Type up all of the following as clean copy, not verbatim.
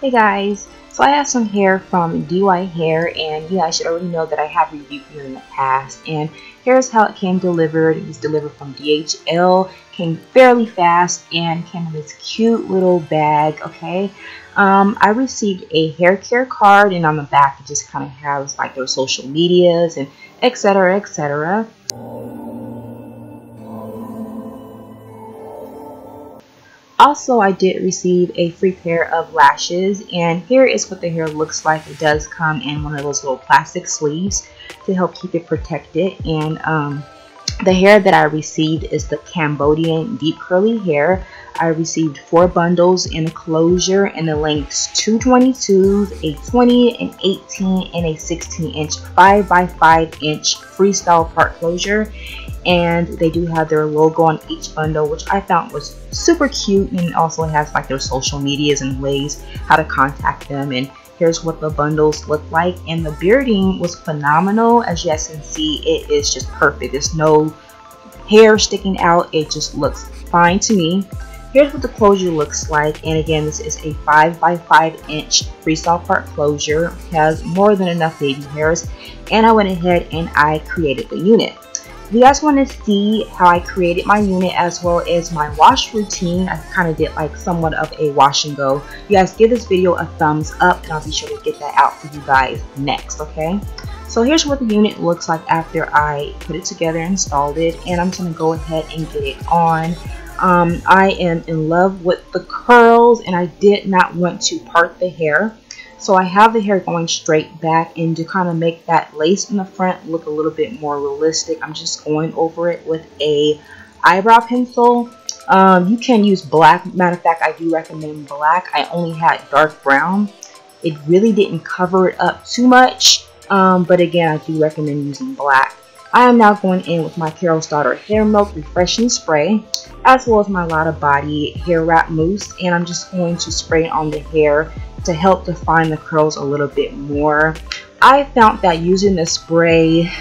Hey guys, so I have some hair from DY Hair, and yeah, I should already know that I have reviewed here in the past, and here's how it came delivered. It was delivered from DHL, came fairly fast, and came in this cute little bag, okay? I received a hair care card, and on the back it just kind of has like their social medias and etc, etc. Also, I did receive a free pair of lashes, and here is what the hair looks like. It does come in one of those little plastic sleeves to help keep it protected. And the hair that I received is the Cambodian deep curly hair. I received 4 bundles in a closure, and the lengths 2 22s, a 20, an 18, and a 16-inch 5x5-inch freestyle part closure. And they do have their logo on each bundle, which I found was super cute, and also has like their social medias and ways how to contact them. And here's what the bundles look like, and the bearding was phenomenal. As you guys can see, it is just perfect. There's no hair sticking out. It just looks fine to me. Here's what the closure looks like, and again, this is a 5x5-inch freestyle part closure. It has more than enough baby hairs, and I went ahead and I created the unit. If you guys want to see how I created my unit as well as my wash routine, I kind of did like somewhat of a wash and go, you guys give this video a thumbs up, and I'll be sure to get that out for you guys next, okay? So here's what the unit looks like after I put it together and installed it, and I'm just going to go ahead and get it on. I am in love with the curls, and I did not want to part the hair. So I have the hair going straight back, and to kind of make that lace in the front look a little bit more realistic, I'm just going over it with a eyebrow pencil. You can use black. Matter of fact, I do recommend black. I only had dark brown. It really didn't cover it up too much, but again, I do recommend using black. I am now going in with my Carol's Daughter Hair Milk Refreshing Spray, as well as my Lottabody Hair Wrap Mousse, and I'm just going to spray it on the hair to help define the curls a little bit more. I found that using the spray,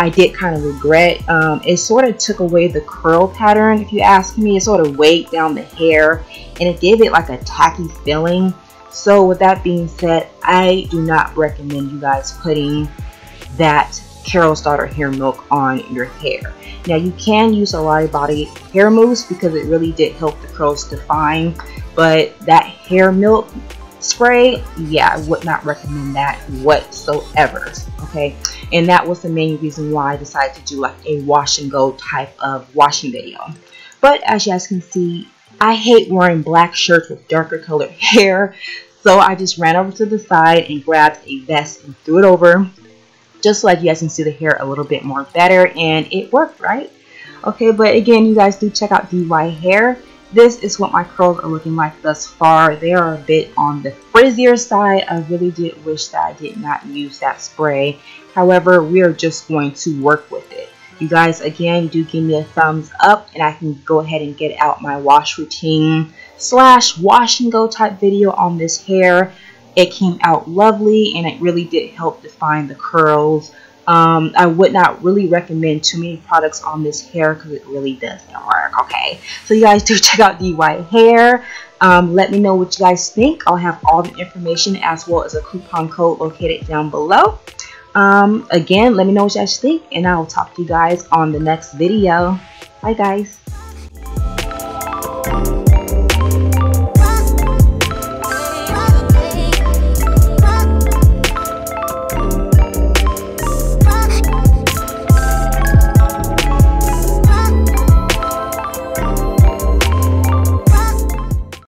I did kind of regret. It sort of took away the curl pattern, if you ask me. It sort of weighed down the hair, and it gave it like a tacky feeling. So with that being said, I do not recommend you guys putting that Carol's Daughter Hair Milk on your hair. Now you can use a Lottabody Hair Mousse because it really did help the curls define, but that hair milk spray, yeah, I would not recommend that whatsoever, okay? And that was the main reason why I decided to do like a wash and go type of washing video. But as you guys can see, I hate wearing black shirts with darker colored hair, so I just ran over to the side and grabbed a vest and threw it over, just so like you guys can see the hair a little bit more better, and it worked, right? Okay, but again, you guys do check out DY Hair. This is what my curls are looking like thus far. They are a bit on the frizzier side. I really did wish that I did not use that spray. However, we are just going to work with it. You guys, again, do give me a thumbs up, and I can go ahead and get out my wash routine slash wash and go type video on this hair. It came out lovely, and it really did help define the curls. I would not really recommend too many products on this hair because it really doesn't work, okay? So you guys do check out DY Hair. Let me know what you guys think. I'll have all the information as well as a coupon code located down below. Again, let me know what you guys think, and I will talk to you guys on the next video. Bye guys.